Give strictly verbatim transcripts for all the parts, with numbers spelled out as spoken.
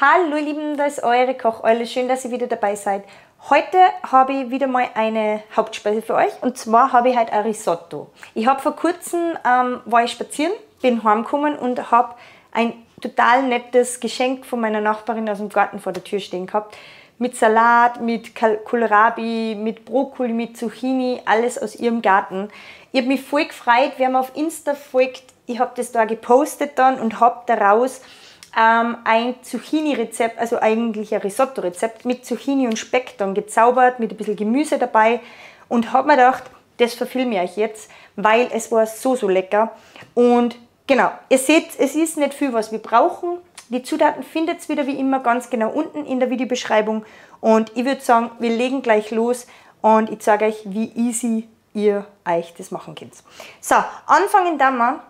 Hallo ihr Lieben, da ist eure KochEule, schön, dass ihr wieder dabei seid. Heute habe ich wieder mal eine Hauptspeise für euch und zwar habe ich heute ein Risotto. Ich habe vor kurzem, ähm, war ich spazieren, bin heimgekommen und habe ein total nettes Geschenk von meiner Nachbarin aus dem Garten vor der Tür stehen gehabt. Mit Salat, mit Kohlrabi, mit Brokkoli, mit Zucchini, alles aus ihrem Garten. Ich habe mich voll gefreut, wer mir auf Insta folgt, ich habe das da gepostet dann und habe daraus ähm, ein Zucchini-Rezept, also eigentlich ein Risotto-Rezept mit Zucchini und Speck dann gezaubert, mit ein bisschen Gemüse dabei und habe mir gedacht, das verfilme ich euch jetzt, weil es war so, so lecker. Und genau, ihr seht, es ist nicht viel, was wir brauchen. Die Zutaten findet ihr wieder wie immer ganz genau unten in der Videobeschreibung und ich würde sagen, wir legen gleich los und ich zeige euch, wie easy ihr euch das machen könnt. So, anfangen dann wir,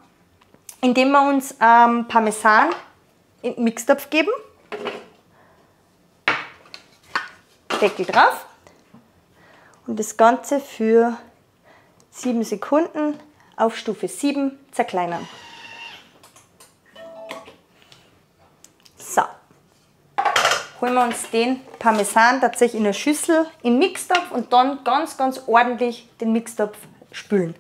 indem wir uns ähm, Parmesan in den Mixtopf geben, Deckel drauf und das Ganze für sieben Sekunden auf Stufe sieben zerkleinern. Holen wir uns den Parmesan tatsächlich in eine Schüssel, in den Mixtopf und dann ganz, ganz ordentlich den Mixtopf spülen.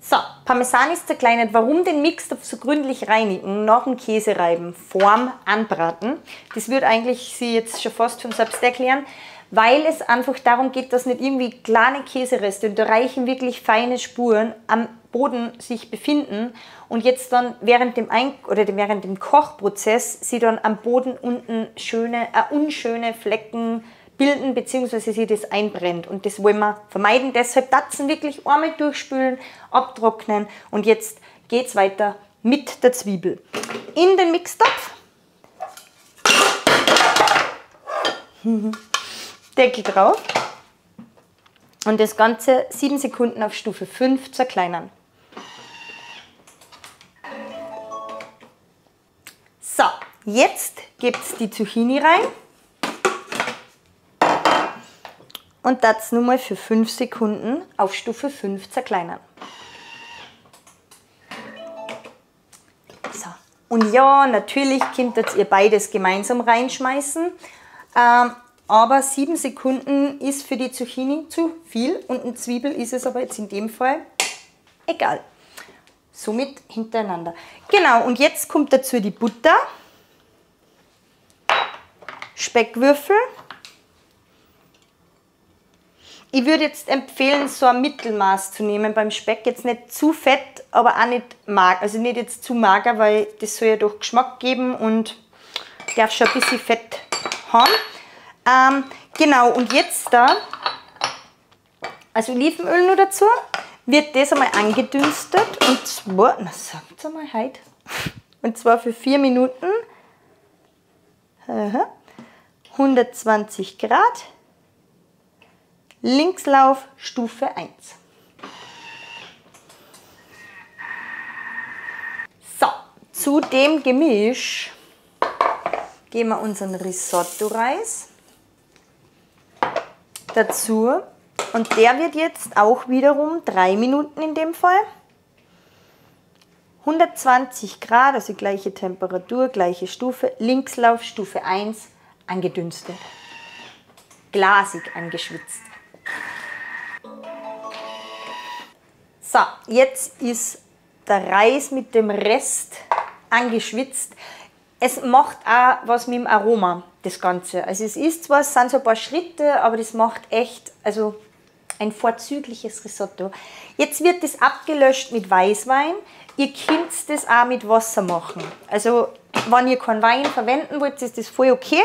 So, Parmesan ist zerkleinert. Warum den Mixtopf so gründlich reinigen? Nach dem Käsereiben, vorm Anbraten. Das wird eigentlich Sie jetzt schon fast von selbst erklären. Weil es einfach darum geht, dass nicht irgendwie kleine Käsereste, da reichen wirklich feine Spuren, am Boden sich befinden und jetzt dann während dem, Ein- oder während dem Kochprozess sie dann am Boden unten schöne, äh, unschöne Flecken bilden bzw. sie das einbrennt und das wollen wir vermeiden. Deshalb Tatzen wirklich einmal durchspülen, abtrocknen und jetzt geht es weiter mit der Zwiebel. In den Mixtopf. Deckel drauf und das Ganze sieben Sekunden auf Stufe fünf zerkleinern. So, jetzt gibt es die Zucchini rein und das nun mal für fünf Sekunden auf Stufe fünf zerkleinern. So, und ja, natürlich könnt ihr beides gemeinsam reinschmeißen. Ähm, Aber sieben Sekunden ist für die Zucchini zu viel und eine Zwiebel ist es aber jetzt in dem Fall egal. Somit hintereinander. Genau, und jetzt kommt dazu die Butter, Speckwürfel. Ich würde jetzt empfehlen, so ein Mittelmaß zu nehmen beim Speck. Jetzt nicht zu fett, aber auch nicht mager. Also nicht jetzt zu mager, weil das soll ja doch Geschmack geben und darf schon ein bisschen Fett haben. Ähm, genau, und jetzt da, also Olivenöl nur dazu, wird das einmal angedünstet und zwar, na sagt's einmal heute, und zwar für vier Minuten, hundertzwanzig Grad, Linkslauf, Stufe eins. So, zu dem Gemisch geben wir unseren Risotto-Reis dazu und der wird jetzt auch wiederum drei Minuten in dem Fall, hundertzwanzig Grad, also gleiche Temperatur, gleiche Stufe, Linkslauf, Stufe eins, angedünstet, glasig angeschwitzt. So, jetzt ist der Reis mit dem Rest angeschwitzt. Es macht auch was mit dem Aroma, das Ganze. Also es ist zwar, es sind so ein paar Schritte, aber das macht echt, also ein vorzügliches Risotto. Jetzt wird das abgelöscht mit Weißwein. Ihr könnt das auch mit Wasser machen. Also wenn ihr keinen Wein verwenden wollt, ist das voll okay.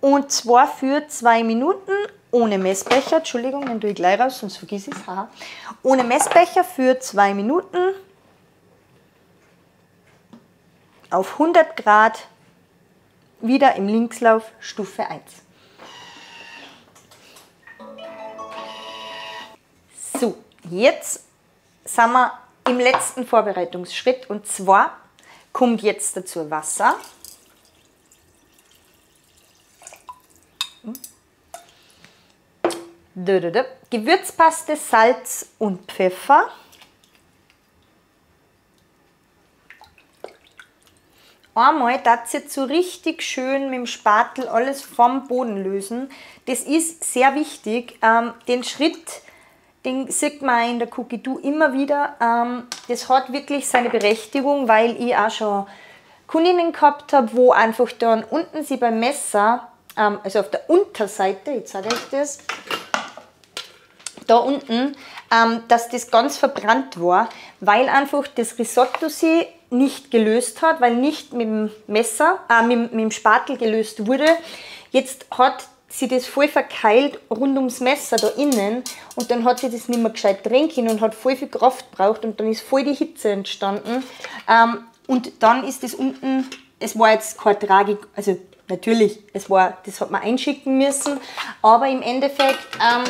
Und zwar für zwei Minuten ohne Messbecher. Entschuldigung, dann tue ich gleich raus, sonst vergiss ich es. Ohne Messbecher für zwei Minuten. Auf hundert Grad wieder im Linkslauf Stufe eins. So, jetzt sind wir im letzten Vorbereitungsschritt und zwar kommt jetzt dazu Wasser. Gewürzpaste, Salz und Pfeffer Einmal darf ihr jetzt so richtig schön mit dem Spatel alles vom Boden lösen. Das ist sehr wichtig. Ähm, den Schritt, den sieht man auch in der KochEule immer wieder. Ähm, das hat wirklich seine Berechtigung, weil ich auch schon Kundinnen gehabt habe, wo einfach dann unten sie beim Messer, ähm, also auf der Unterseite, jetzt sage ich das, da unten, ähm, dass das ganz verbrannt war, weil einfach das Risotto sie nicht gelöst hat, weil nicht mit dem Messer, äh, mit, mit dem Spatel gelöst wurde. Jetzt hat sie das voll verkeilt rund ums Messer da innen und dann hat sie das nicht mehr gescheit drehen können und hat voll viel Kraft gebraucht und dann ist voll die Hitze entstanden. Ähm, und dann ist das unten, es war jetzt keine Tragik, also natürlich, es war, das hat man einschicken müssen, aber im Endeffekt ähm,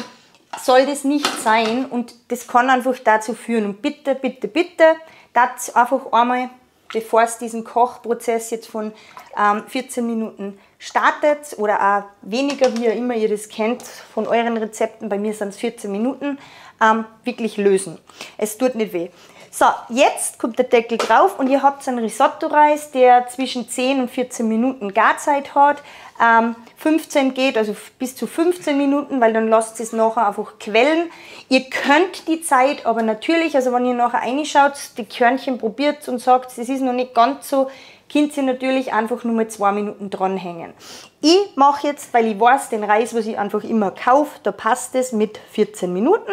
soll das nicht sein und das kann einfach dazu führen. Und bitte, bitte, bitte, das einfach einmal, bevor es diesen Kochprozess jetzt von ähm, vierzehn Minuten startet oder auch weniger, wie ihr immer ihr das kennt von euren Rezepten, bei mir sind es vierzehn Minuten, ähm, wirklich lösen. Es tut nicht weh. So, jetzt kommt der Deckel drauf und ihr habt einen Risotto-Reis, der zwischen zehn und vierzehn Minuten Garzeit hat. Ähm, fünfzehn geht, also bis zu fünfzehn Minuten, weil dann lasst es nachher einfach quellen. Ihr könnt die Zeit aber natürlich, also wenn ihr nachher reinschaut, die Körnchen probiert und sagt, das ist noch nicht ganz so, könnt ihr natürlich einfach nur mit zwei Minuten dranhängen. Ich mache jetzt, weil ich weiß, den Reis, was ich einfach immer kaufe, da passt es mit vierzehn Minuten.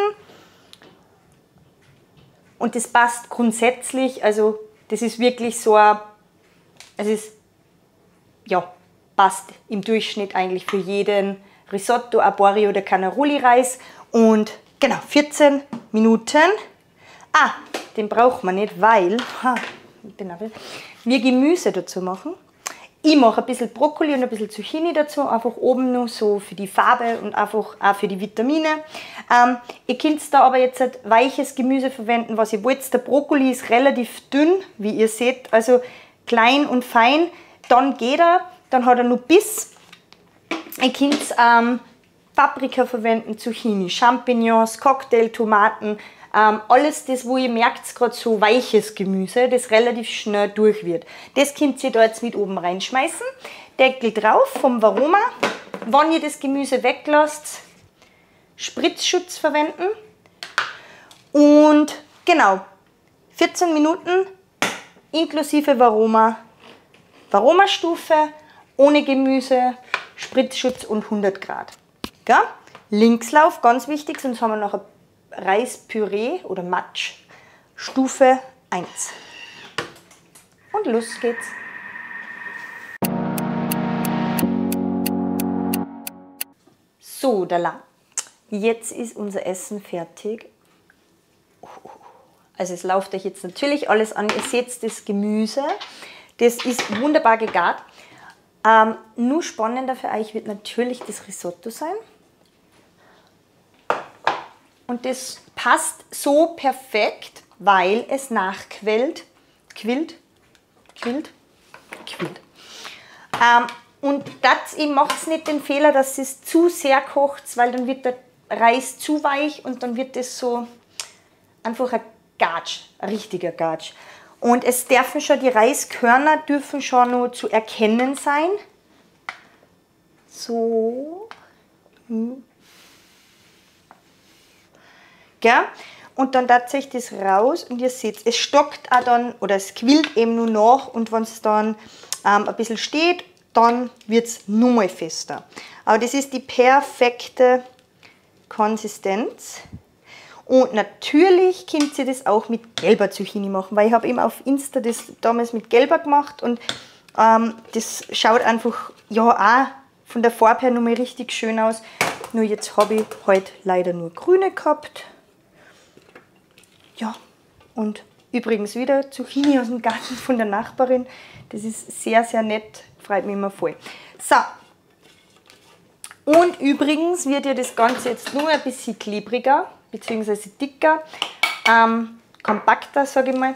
Und das passt grundsätzlich, also das ist wirklich so, es ist, ja, passt im Durchschnitt eigentlich für jeden Risotto, Arborio oder Cannaroli-Reis. Und genau, vierzehn Minuten. Ah, den braucht man nicht, weil ha, ich bin wir Gemüse dazu machen. Ich mache ein bisschen Brokkoli und ein bisschen Zucchini dazu, einfach oben nur so für die Farbe und einfach auch für die Vitamine. Ähm, ihr könnt da aber jetzt halt weiches Gemüse verwenden, was ihr wollt. Der Brokkoli ist relativ dünn, wie ihr seht, also klein und fein. Dann geht er, dann hat er nur Biss. Ihr könnt ähm, Paprika verwenden, Zucchini, Champignons, Cocktailtomaten, ähm, alles das, wo ihr merkt, gerade so weiches Gemüse, das relativ schnell durch wird. Das könnt ihr da jetzt mit oben reinschmeißen. Deckel drauf vom Varoma. Wenn ihr das Gemüse weglasst, Spritzschutz verwenden. Und genau, vierzehn Minuten inklusive Varoma, Varoma-Stufe, ohne Gemüse, Spritzschutz und hundert Grad. Gell? Linkslauf, ganz wichtig, sonst haben wir noch eine Reispüree oder Matsch, Stufe eins. Und los geht's. So, dala. Jetzt ist unser Essen fertig. Also es läuft euch jetzt natürlich alles an. Ihr seht das Gemüse. Das ist wunderbar gegart. Ähm, nur spannender für euch wird natürlich das Risotto sein. Und das passt so perfekt, weil es nachquillt, quillt, quillt, quillt. Ähm, und das, ich mache nicht den Fehler, dass es zu sehr kocht, weil dann wird der Reis zu weich und dann wird es so einfach ein Gatsch, ein richtiger Gatsch. Und es dürfen schon, die Reiskörner dürfen schon nur zu erkennen sein. So. Hm. Gell? Und dann tatsächlich das raus und ihr seht, es stockt auch dann, oder es quillt eben nur nach und wenn es dann ähm, ein bisschen steht, dann wird es nur mal fester. Aber das ist die perfekte Konsistenz. Und natürlich könnt ihr das auch mit gelber Zucchini machen, weil ich habe eben auf Insta das damals mit gelber gemacht und ähm, das schaut einfach, ja auch von der Farbe her nochmal richtig schön aus. Nur jetzt habe ich heute leider nur grüne gehabt. Ja, und übrigens wieder Zucchini aus dem Garten von der Nachbarin. Das ist sehr, sehr nett, freut mich immer voll. So. Und übrigens wird ja das Ganze jetzt nur ein bisschen klebriger, beziehungsweise dicker, ähm, kompakter, sage ich mal,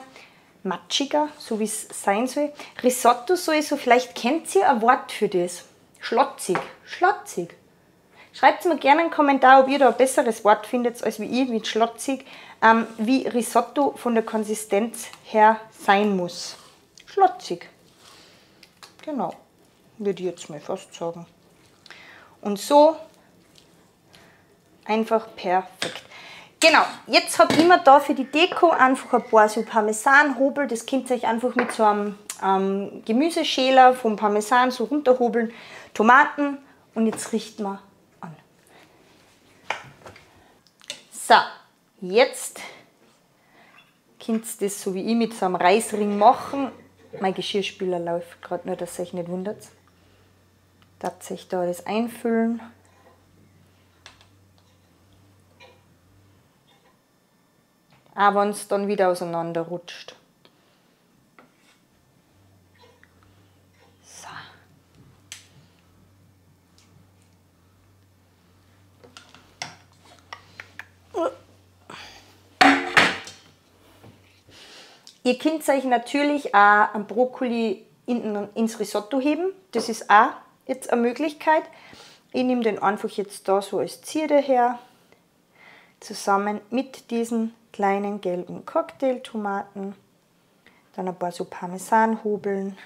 matschiger, so wie es sein soll. Risotto soll so, vielleicht kennt ihr ein Wort für das. Schlotzig, schlotzig. Schreibt mir gerne einen Kommentar, ob ihr da ein besseres Wort findet, als wie ich mit schlotzig, ähm, wie Risotto von der Konsistenz her sein muss. Schlotzig. Genau, würde ich jetzt mal fast sagen. Und so einfach perfekt. Genau, jetzt habe ich mir da für die Deko einfach ein paar so Parmesanhobel. Das könnt ihr euch einfach mit so einem ähm, Gemüseschäler vom Parmesan so runterhobeln. Tomaten und jetzt riecht man an. So, jetzt könnt ihr das so wie ich mit so einem Reisring machen. Mein Geschirrspüler läuft gerade, nur dass ihr euch nicht wundert. Tatsächlich da das einfüllen. Auch wenn es dann wieder auseinanderrutscht. So. Ihr könnt euch natürlich auch am Brokkoli in, ins Risotto heben. Das ist auch jetzt eine Möglichkeit. Ich nehme den einfach jetzt da so als Zierde her. Zusammen mit diesen kleinen gelben Cocktailtomaten, dann ein paar so Parmesanhobeln.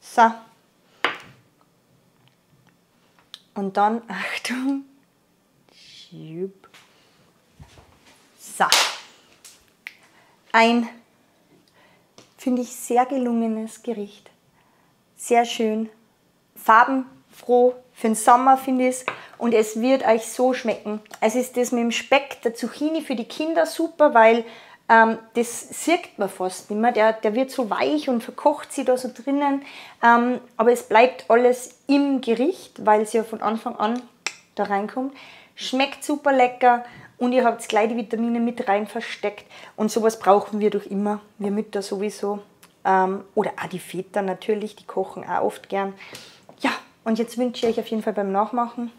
So. Und dann, Achtung, so. Ein, finde ich, sehr gelungenes Gericht. Sehr schön. Farbenfroh für den Sommer, finde ich es. Und es wird euch so schmecken. Es ist das mit dem Speck, der Zucchini für die Kinder super, weil ähm, das sieht man fast nicht mehr. Der, der wird so weich und verkocht sich da so drinnen. Ähm, aber es bleibt alles im Gericht, weil es ja von Anfang an da reinkommt. Schmeckt super lecker und ihr habt gleich die Vitamine mit rein versteckt. Und sowas brauchen wir doch immer. Wir Mütter sowieso. Ähm, oder auch die Väter natürlich, die kochen auch oft gern. Ja, und jetzt wünsche ich euch auf jeden Fall beim Nachmachen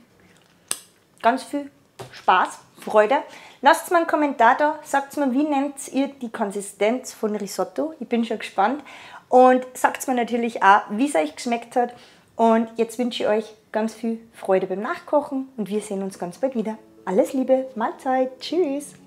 ganz viel Spaß, Freude. Lasst mal einen Kommentar da, sagt mir, wie nennt ihr die Konsistenz von Risotto? Ich bin schon gespannt. Und sagt mir natürlich auch, wie es euch geschmeckt hat. Und jetzt wünsche ich euch ganz viel Freude beim Nachkochen und wir sehen uns ganz bald wieder. Alles Liebe, Mahlzeit, tschüss!